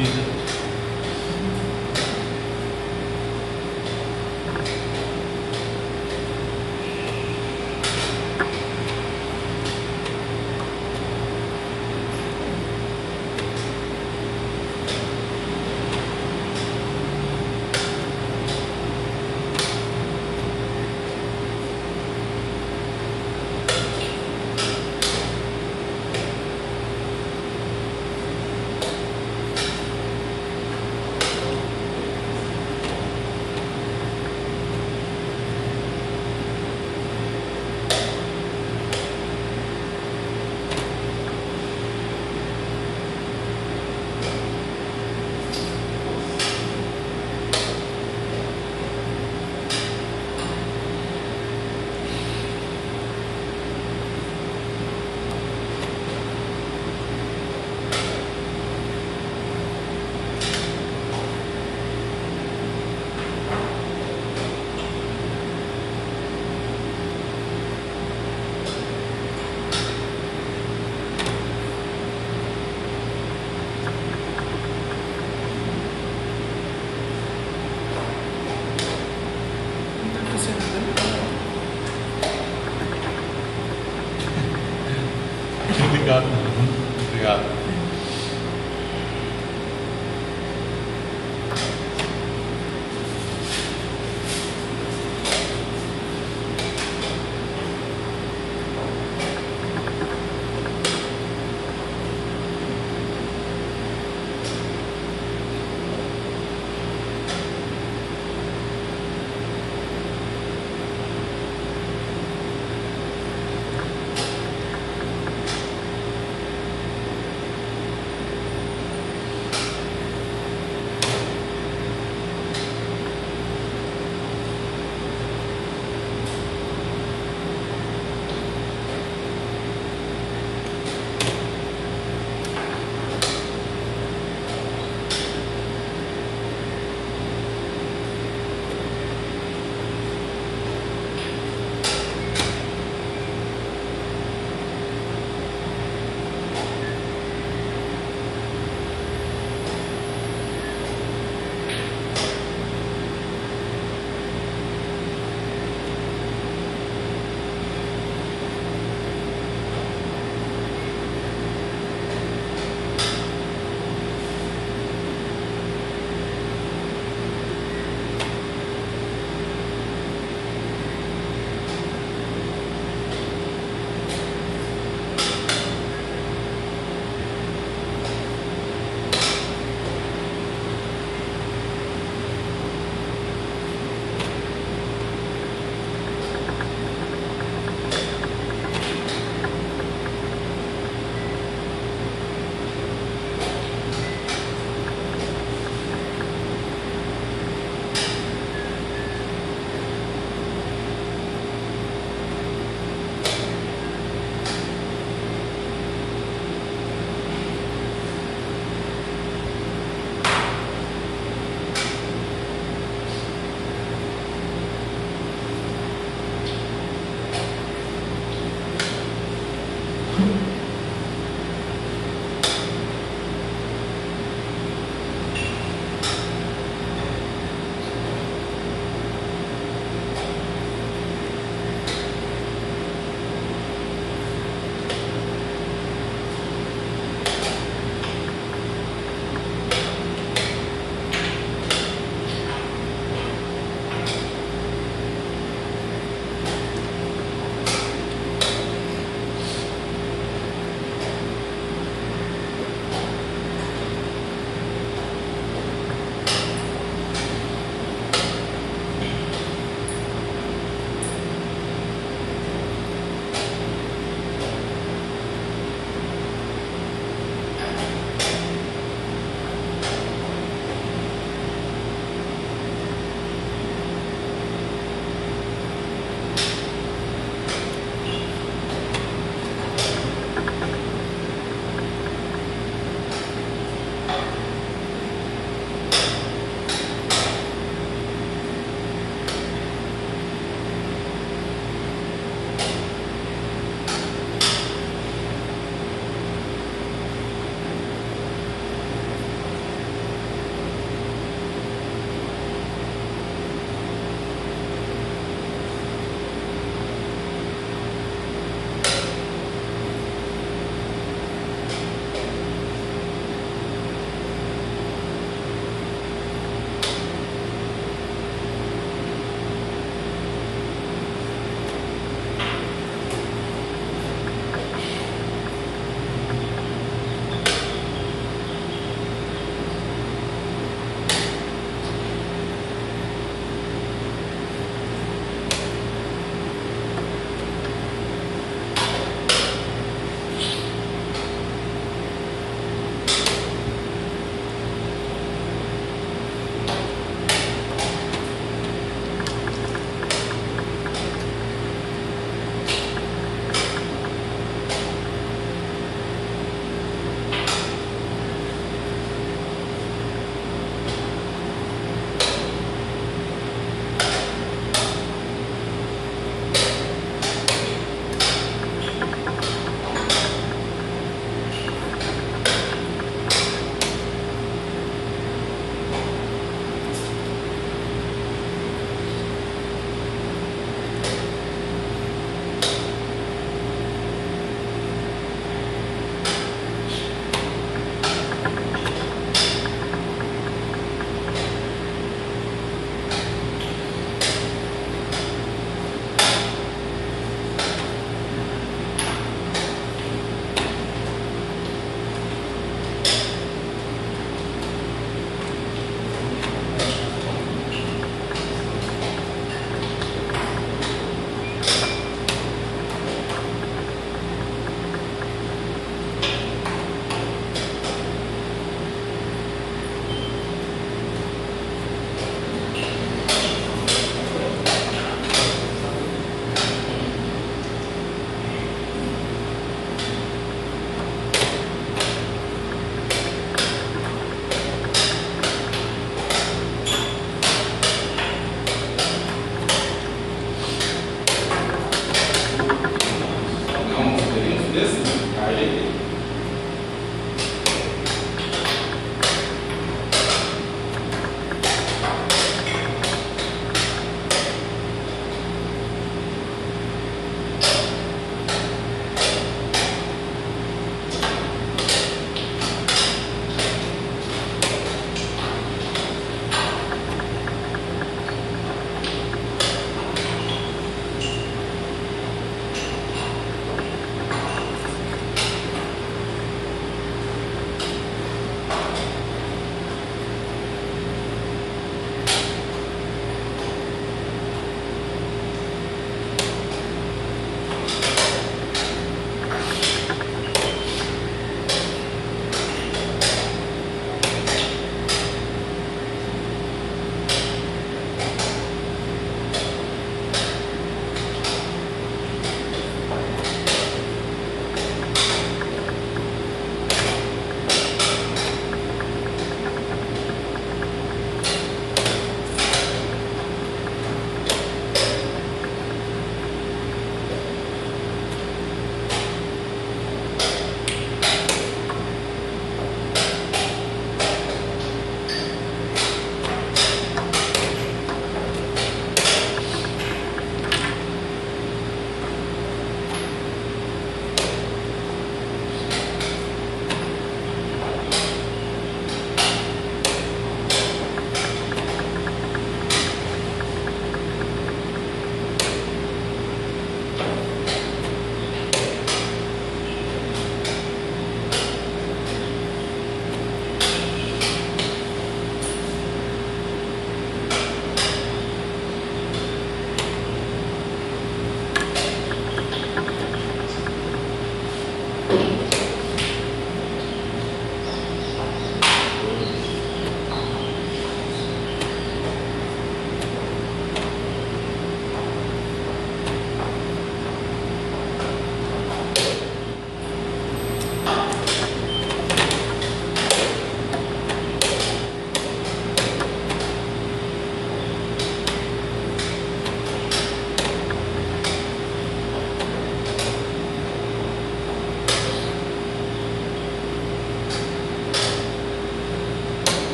precisa.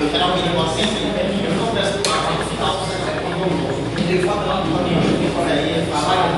eu geralmente gosto sempre, eu não peço para ficar o segundo. Ele falando para mim, ele fala aí,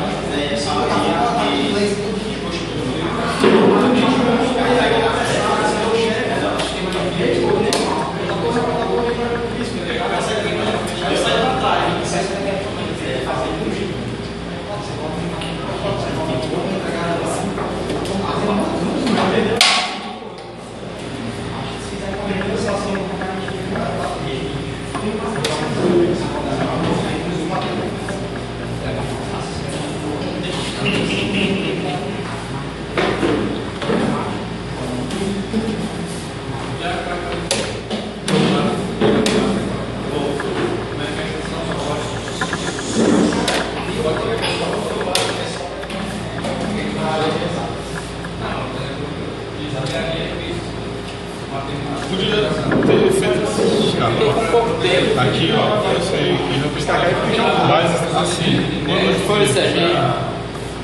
aqui, ó, eu sei que não precisa carregar, mas assim, quando for isso aqui,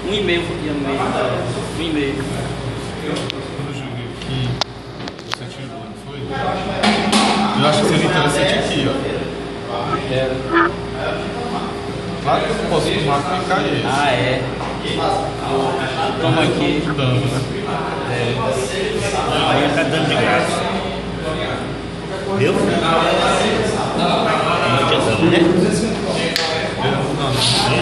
um e meio e meio, um e meio. Quando eu joguei aqui, você tirou, não foi? Eu acho que seria interessante aqui, ó. Claro que eu não posso tomar com cair. Ah, é. Toma aqui. Aí tá dando de graça. Deu? Não. Não, né?